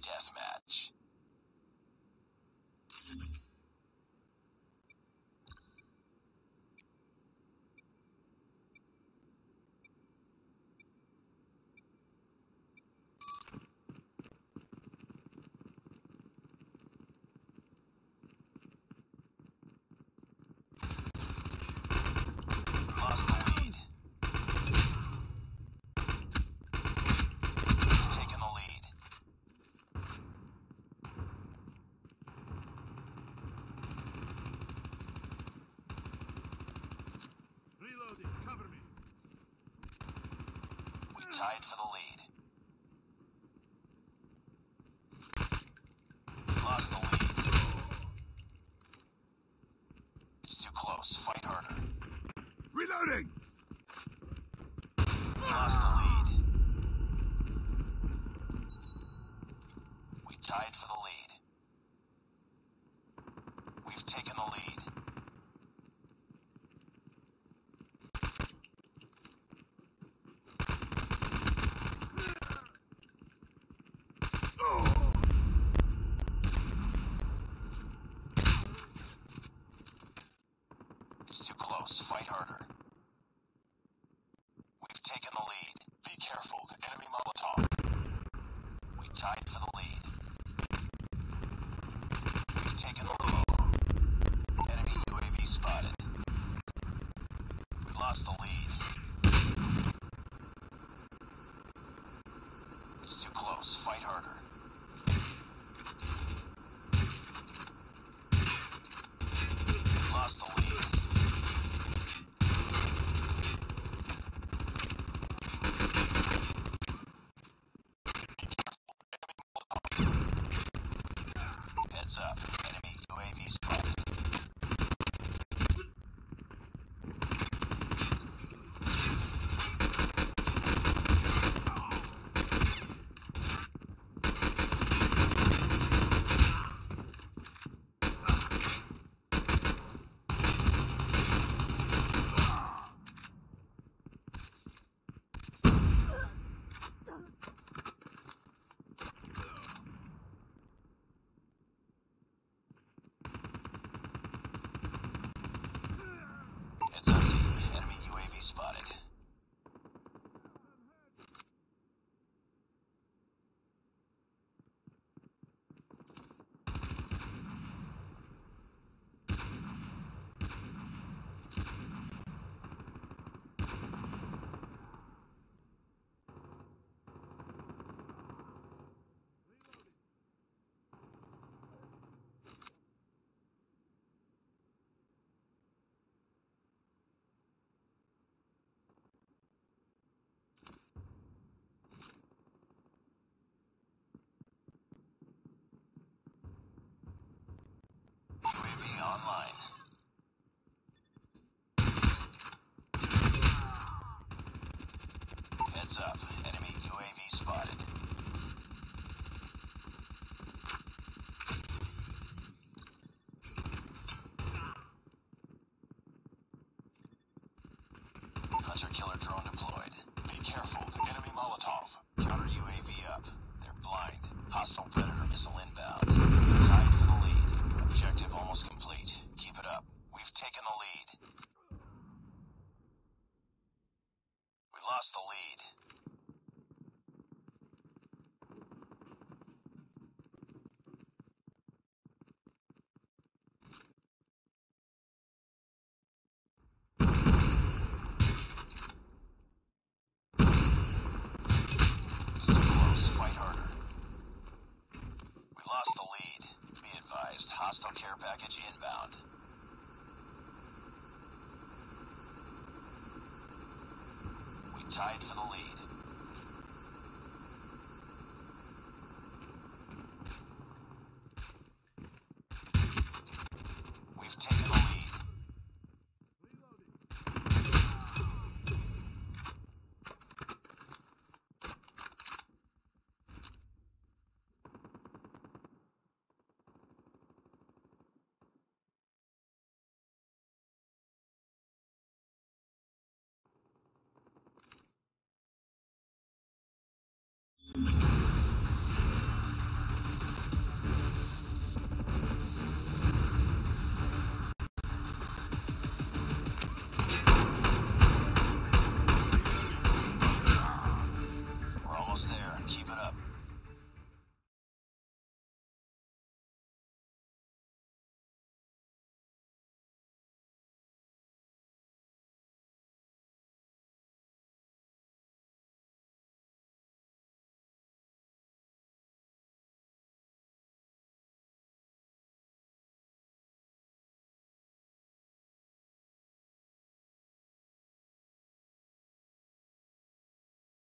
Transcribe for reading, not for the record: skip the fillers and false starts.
Deathmatch. Tied for the lead. Lost the lead. It's too close. Fight harder. Reloading! Lost the lead. We tied for the lead. We've taken the lead. Fight harder. We've taken the lead. Be careful. Enemy Molotov. We tied for the lead. We've taken the lead. Enemy UAV spotted. We lost the lead. It's too close. Fight harder. Lost the lead. Up. Enemy UAV spotted. It's up team. Enemy UAV spotted. UAV online. Heads up. Enemy UAV spotted. Hunter killer drone deployed. Be careful. Enemy Molotov. Counter UAV up. They're blind. Hostile Predator missile inbound. Tied for the lead. Objective almost complete. Keep it up. We've taken the lead. We lost the lead. It's too close. Fight harder. We lost the lead. Advised, hostile care package inbound. We tied for the lead.